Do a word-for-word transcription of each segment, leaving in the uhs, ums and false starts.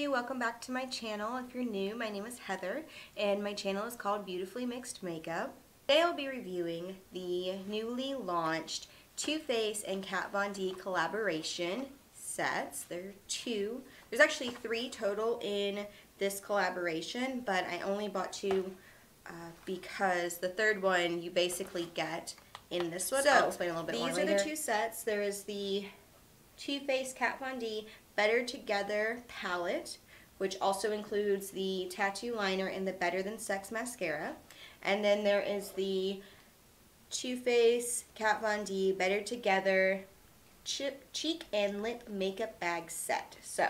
everybody, welcome back to my channel. If you're new, my name is Heather and my channel is called Beautifully Mixed Makeup. Today I'll be reviewing the newly launched Too Faced and Kat Von D collaboration sets. There are two. There's actually three total in this collaboration, but I only bought two uh, because the third one you basically get in this one. So I'll explain a little bit more later. These are the two sets. There is the Too Faced Kat Von D Better Together palette, which also includes the Tattoo Liner and the Better Than Sex Mascara. And then there is the Too Faced Kat Von D Better Together Cheek and Lip Makeup Bag Set. So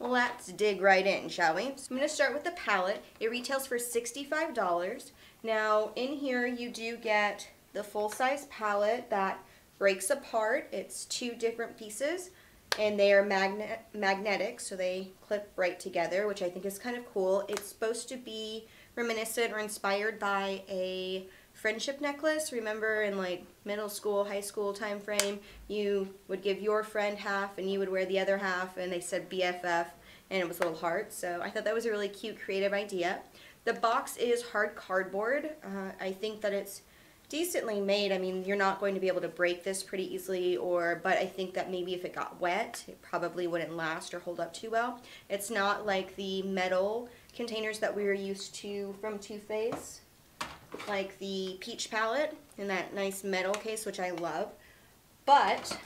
let's dig right in, shall we? So I'm going to start with the palette. It retails for sixty-five dollars. Now in here you do get the full-size palette that breaks apart. It's two different pieces. And they are magnet magnetic, so they clip right together, which I think is kind of cool. It's supposed to be reminiscent or inspired by a friendship necklace. Remember in like middle school, high school time frame, you would give your friend half and you would wear the other half, and they said B F F and it was a little heart. So I thought that was a really cute creative idea. The box is hard cardboard. Uh, I think that it's decently made. I mean, you're not going to be able to break this pretty easily, or but I think that maybe if it got wet it probably wouldn't last or hold up too well. It's not like the metal containers that we were used to from Too Faced, like the Peach palette in that nice metal case, which I love, but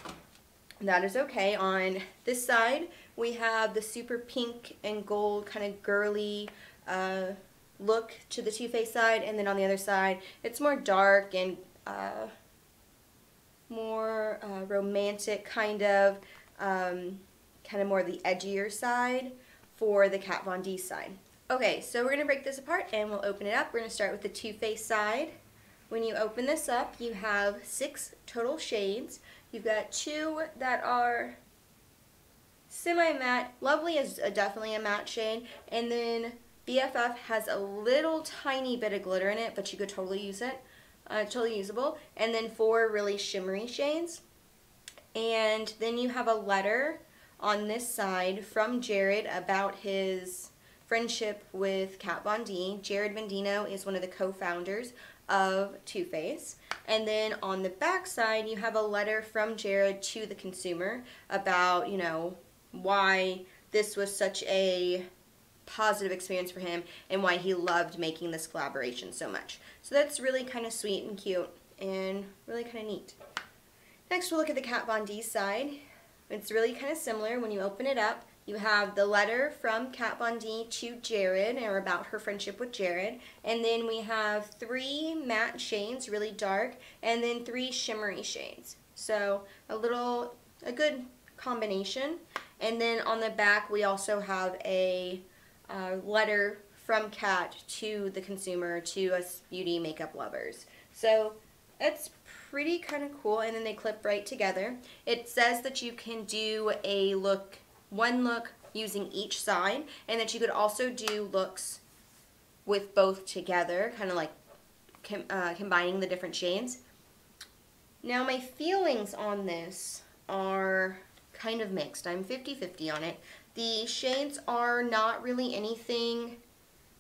that is okay. On this side we have the super pink and gold kind of girly uh, look to the Too Faced side, and then on the other side it's more dark and uh, more uh, romantic kind of, um, kind of more the edgier side for the Kat Von D side. Okay, so we're going to break this apart and we'll open it up. We're going to start with the Too Faced side. When you open this up you have six total shades. You've got two that are semi-matte. Lovely is definitely a matte shade, and then B F F has a little tiny bit of glitter in it, but you could totally use it, uh, totally usable. And then four really shimmery shades. And then you have a letter on this side from Jerrod about his friendship with Kat Von D. Jerrod Vandino is one of the co-founders of Too Faced. And then on the back side you have a letter from Jerrod to the consumer about, you know, why this was such a positive experience for him and why he loved making this collaboration so much. So that's really kind of sweet and cute and really kind of neat. Next we'll look at the Kat Von D side. It's really kind of similar. When you open it up you have the letter from Kat Von D to Jerrod or about her friendship with Jerrod, and then we have three matte shades, really dark, and then three shimmery shades. So a little, a good combination. And then on the back we also have a Uh, letter from Kat to the consumer, to us beauty makeup lovers. So that's pretty kind of cool, and then they clip right together. It says that you can do a look, one look using each side, and that you could also do looks with both together, kind of like com uh, combining the different shades. Now my feelings on this are kind of mixed. I'm fifty fifty on it. The shades are not really anything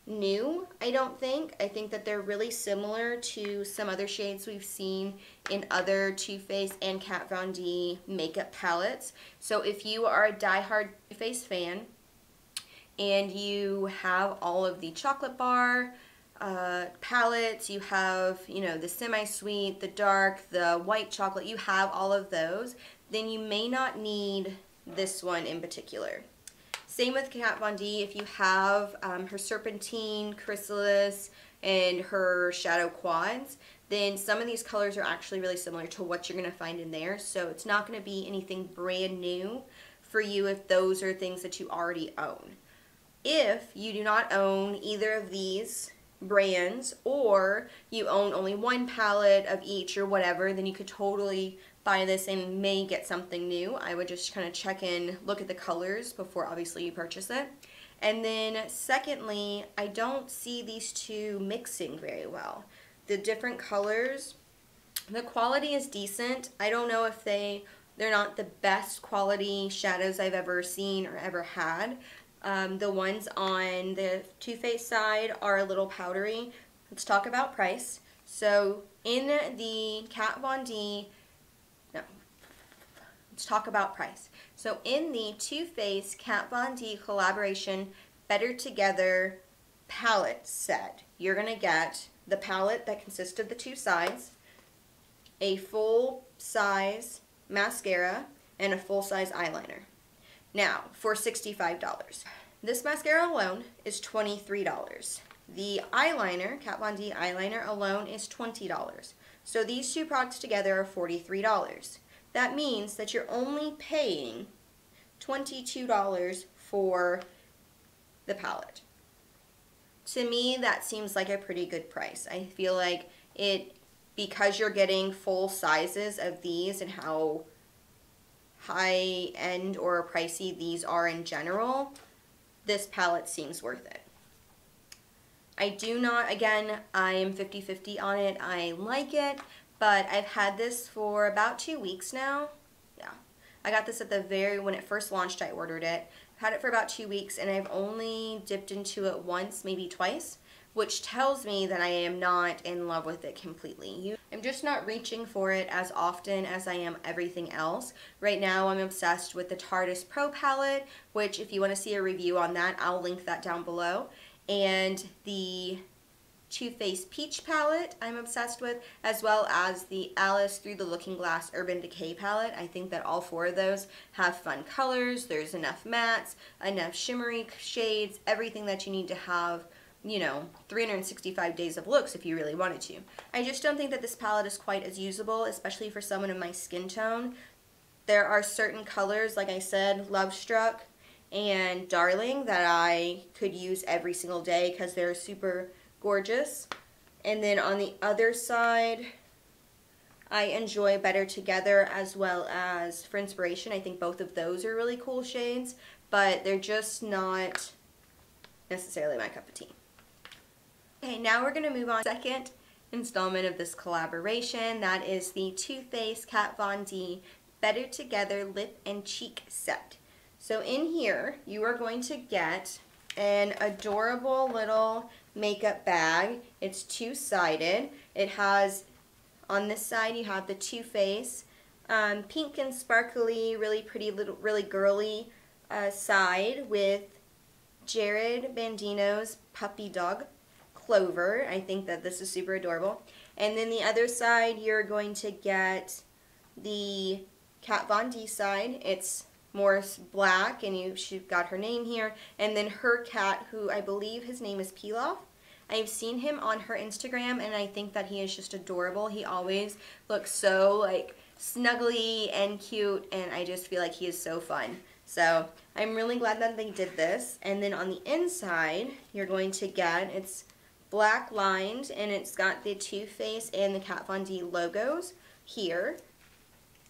new, I don't think. I think that they're really similar to some other shades we've seen in other Too Faced and Kat Von D makeup palettes. So if you are a diehard Too Faced fan and you have all of the Chocolate Bar uh, palettes, you have, you know, the Semi-Sweet, the Dark, the White Chocolate, you have all of those, then you may not need this one in particular. Same with Kat Von D. If you have um, her Serpentine, Chrysalis, and her Shadow Quads, then some of these colors are actually really similar to what you're going to find in there. So it's not going to be anything brand new for you if those are things that you already own. If you do not own either of these brands, or you own only one palette of each or whatever, then you could totally buy this and may get something new. I would just kind of check in, look at the colors before obviously you purchase it. And then secondly, I don't see these two mixing very well. The different colors, the quality is decent. I don't know if they, they're not the best quality shadows I've ever seen or ever had. Um, the ones on the Too Faced side are a little powdery. Let's talk about price. So in the Kat Von D, no, let's talk about price. So in the Too Faced Kat Von D collaboration Better Together palette set, you're going to get the palette that consists of the two sides, a full size mascara, and a full size eyeliner. Now, for sixty-five dollars. This mascara alone is twenty-three dollars. The eyeliner, Kat Von D eyeliner alone, is twenty dollars. So these two products together are forty-three dollars. That means that you're only paying twenty-two dollars for the palette. To me, that seems like a pretty good price. I feel like it, because you're getting full sizes of these and how high end or pricey these are in general, this palette seems worth it. I do not, again, I am fifty fifty on it. I like it, but I've had this for about two weeks now. Yeah, I got this at the very, when it first launched, I ordered it. I've had it for about two weeks and I've only dipped into it once, maybe twice, which tells me that I am not in love with it completely. I'm just not reaching for it as often as I am everything else. Right now I'm obsessed with the TARDIS Pro Palette, which if you want to see a review on that, I'll link that down below. And the Too Faced Peach palette I'm obsessed with, as well as the Alice Through the Looking Glass Urban Decay palette. I think that all four of those have fun colors. There's enough mattes, enough shimmery shades, everything that you need to have, you know, three hundred sixty-five days of looks if you really wanted to. I just don't think that this palette is quite as usable, especially for someone in my skin tone. There are certain colors, like I said, Love Struck and Darling, that I could use every single day because they're super gorgeous. And then on the other side, I enjoy Better Together as well as For Inspiration. I think both of those are really cool shades, but they're just not necessarily my cup of tea. Okay, now we're going to move on to the second installment of this collaboration. That is the Too Faced Kat Von D Better Together Lip and Cheek Set. So in here, you are going to get an adorable little makeup bag. It's two-sided. It has, on this side, you have the Too Faced um, pink and sparkly, really pretty, little, really girly uh, side with Jerrod Vandino's puppy dog Clover. I think that this is super adorable. And then the other side, you're going to get the Kat Von D side. It's more black, and you, she's got her name here. And then her cat, who I believe his name is Pilaf. I've seen him on her Instagram, and I think that he is just adorable. He always looks so, like, snuggly and cute, and I just feel like he is so fun. So I'm really glad that they did this. And then on the inside, you're going to get, it's black lined, and it's got the Too Faced and the Kat Von D logos here.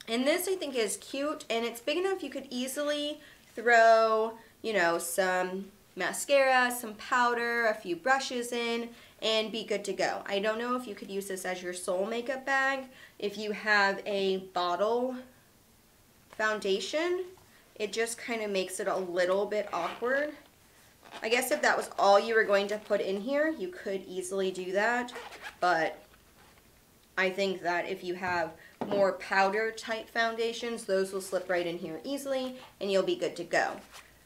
And this I think is cute, and it's big enough you could easily throw, you know, some mascara, some powder, a few brushes in, and be good to go. I don't know if you could use this as your sole makeup bag. If you have a bottle foundation, it just kind of makes it a little bit awkward. I guess if that was all you were going to put in here, you could easily do that, but I think that if you have more powder type foundations, those will slip right in here easily and you'll be good to go.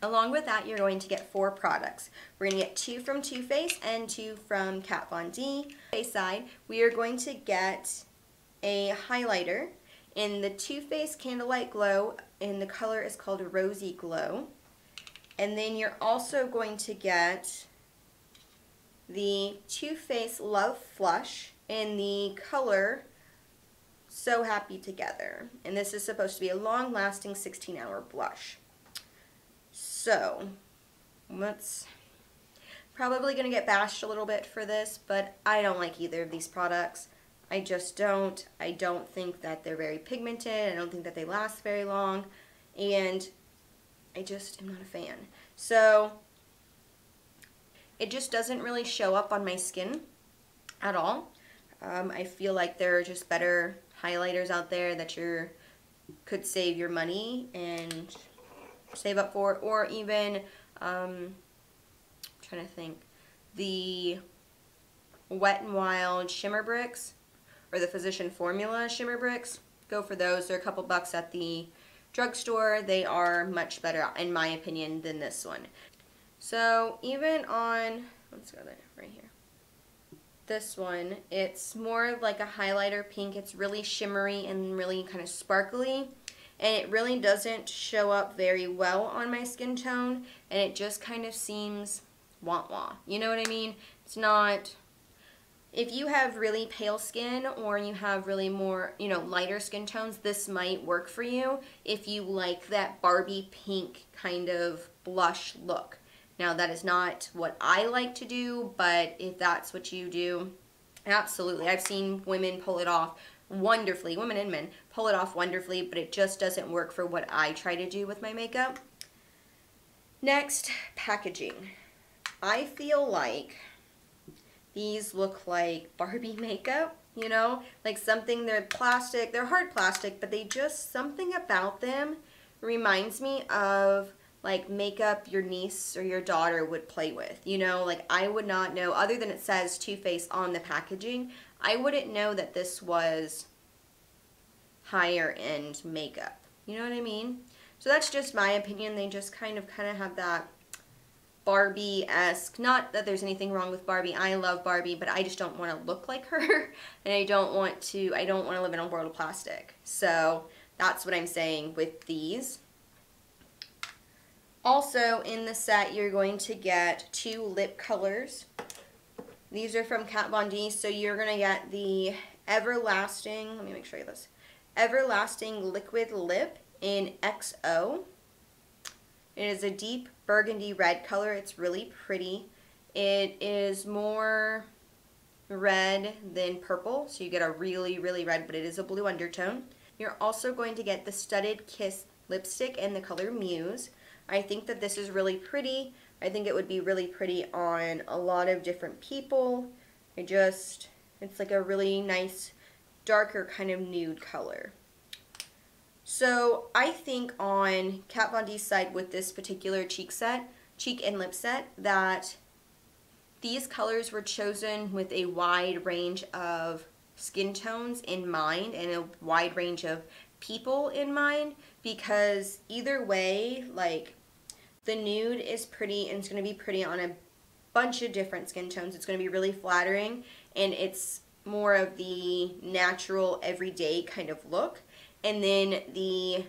Along with that, you're going to get four products. We're going to get two from Too Faced and two from Kat Von D. Side, we are going to get a highlighter in the Too Faced Candlelight Glow, and the color is called Rosy Glow. And then you're also going to get the Too Faced Love Flush in the color So Happy Together. And this is supposed to be a long-lasting sixteen hour blush. So, let's, probably going to get bashed a little bit for this, but I don't like either of these products. I just don't. I don't think that they're very pigmented. I don't think that they last very long. And I just am not a fan. So it just doesn't really show up on my skin at all. Um, I feel like there are just better highlighters out there that you could save your money and save up for, or even Um, I'm trying to think. The Wet n Wild Shimmer Bricks, or the Physician Formula Shimmer Bricks. Go for those. They're a couple bucks at the drugstore. They are much better, in my opinion, than this one. So even on, let's go there, right here. This one, it's more like a highlighter pink. It's really shimmery and really kind of sparkly. And it really doesn't show up very well on my skin tone. And it just kind of seems wah-wah. You know what I mean? It's not... If you have really pale skin or you have really more, you know, lighter skin tones, this might work for you if you like that Barbie pink kind of blush look. Now, that is not what I like to do, but if that's what you do, absolutely. I've seen women pull it off wonderfully, women and men pull it off wonderfully, but it just doesn't work for what I try to do with my makeup. Next, packaging. I feel like... these look like Barbie makeup, you know? Like something, they're plastic, they're hard plastic, but they just, something about them reminds me of like makeup your niece or your daughter would play with, you know? Like I would not know, other than it says Too Faced on the packaging, I wouldn't know that this was higher end makeup. You know what I mean? So that's just my opinion. They just kind of, kind of have that Barbie-esque, not that there's anything wrong with Barbie, I love Barbie, but I just don't want to look like her, and I don't want to, I don't want to live in a world of plastic, so that's what I'm saying with these. Also in the set you're going to get two lip colors. These are from Kat Von D, so you're going to get the Everlasting, let me make sure you have this, Everlasting Liquid Lip in X O. It is a deep burgundy red color. It's really pretty. It is more red than purple, so you get a really, really red, but it is a blue undertone. You're also going to get the Studded Kiss Lipstick in the color Muse. I think that this is really pretty. I think it would be really pretty on a lot of different people. I just, it's like a really nice, darker kind of nude color. So I think on Kat Von D's side with this particular cheek set, cheek and lip set, that these colors were chosen with a wide range of skin tones in mind and a wide range of people in mind, because either way, like the nude is pretty and it's going to be pretty on a bunch of different skin tones. It's going to be really flattering and it's more of the natural everyday kind of look. And then the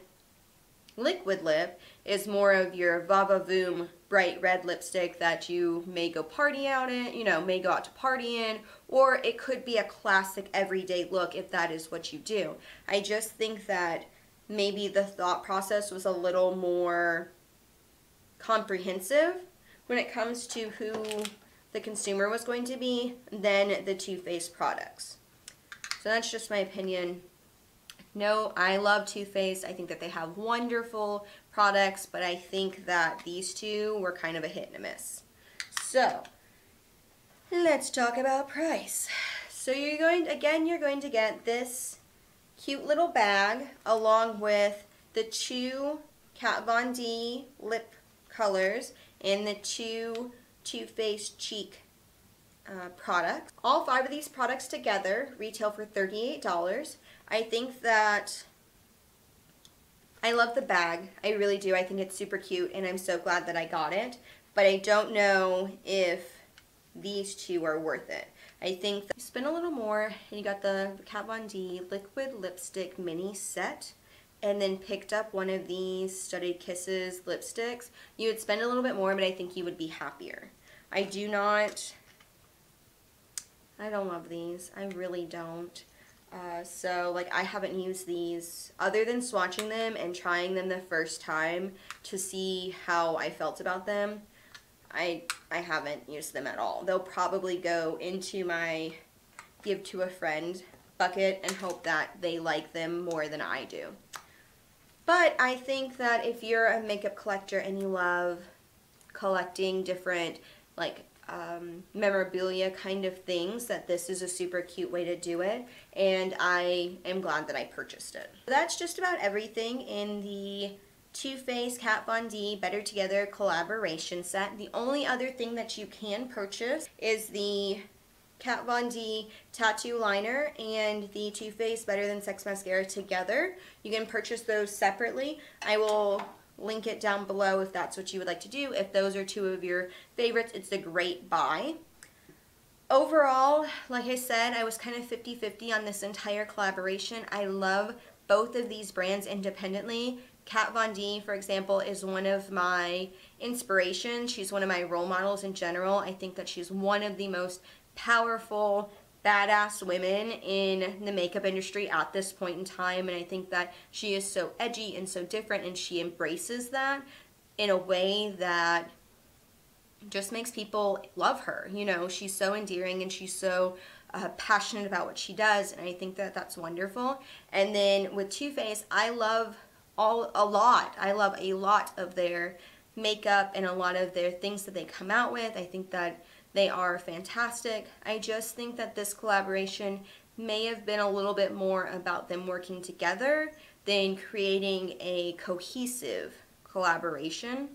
liquid lip is more of your va-va-voom bright red lipstick that you may go party out in, you know, may go out to party in, or it could be a classic everyday look if that is what you do. I just think that maybe the thought process was a little more comprehensive when it comes to who the consumer was going to be than the Too Faced products. So that's just my opinion. No, I love Too Faced. I think that they have wonderful products, but I think that these two were kind of a hit and a miss. So, let's talk about price. So you're going, again, you're going to get this cute little bag along with the two Kat Von D lip colors and the two Too Faced cheek uh, products. All five of these products together retail for thirty-eight dollars. I think that I love the bag. I really do. I think it's super cute, and I'm so glad that I got it. But I don't know if these two are worth it. I think that you spend a little more, and you got the Kat Von D Liquid Lipstick Mini Set, and then picked up one of these Studded Kisses lipsticks. You would spend a little bit more, but I think you would be happier. I do not... I don't love these. I really don't. Uh, so, like, I haven't used these other than swatching them and trying them the first time to see how I felt about them. I I haven't used them at all. They'll probably go into my give to a friend bucket and hope that they like them more than I do. But I think that if you're a makeup collector and you love collecting different, like, Um, memorabilia kind of things, that this is a super cute way to do it, and I am glad that I purchased it. That's just about everything in the Too Faced Kat Von D Better Together collaboration set. The only other thing that you can purchase is the Kat Von D Tattoo Liner and the Too Faced Better Than Sex Mascara together. You can purchase those separately. I will link it down below if that's what you would like to do. If those are two of your favorites, it's a great buy. Overall, like I said, I was kind of fifty fifty on this entire collaboration. I love both of these brands independently. Kat Von D, for example, is one of my inspirations. She's one of my role models in general. I think that she's one of the most powerful, badass women in the makeup industry at this point in time, and I think that she is so edgy and so different, and she embraces that in a way that just makes people love her. You know, she's so endearing and she's so uh, passionate about what she does, and I think that that's wonderful. And then with Too Faced, I love all a lot. I love a lot of their makeup and a lot of their things that they come out with. I think that they are fantastic. I just think that this collaboration may have been a little bit more about them working together than creating a cohesive collaboration,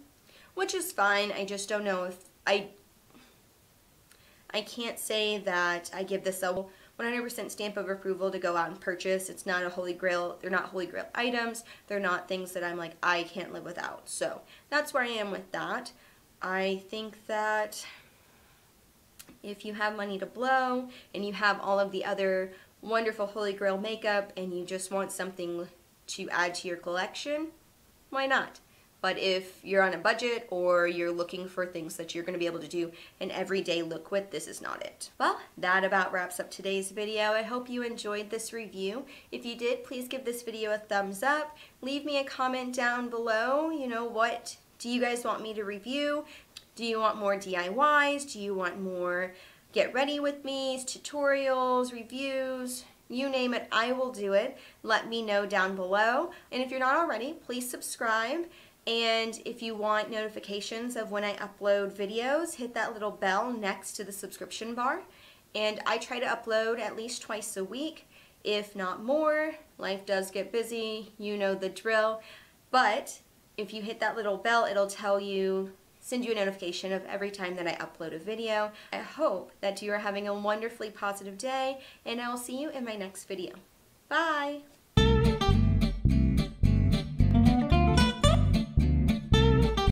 which is fine. I just don't know if I, I can't say that I give this a one hundred percent stamp of approval to go out and purchase. It's not a holy grail. They're not holy grail items. They're not things that I'm like, I can't live without. So that's where I am with that. I think that if you have money to blow and you have all of the other wonderful holy grail makeup and you just want something to add to your collection, why not? But if you're on a budget or you're looking for things that you're going to be able to do an everyday look with, this is not it. Well, that about wraps up today's video. I hope you enjoyed this review. If you did, please give this video a thumbs up. Leave me a comment down below. You know, what do you guys want me to review? Do you want more D I Ys? Do you want more get ready with me's, tutorials, reviews? You name it, I will do it. Let me know down below. And if you're not already, please subscribe. And if you want notifications of when I upload videos, hit that little bell next to the subscription bar. And I try to upload at least twice a week, if not more. Life does get busy, you know the drill. But if you hit that little bell, it'll tell you, send you a notification of every time that I upload a video. I hope that you are having a wonderfully positive day, and I will see you in my next video. Bye!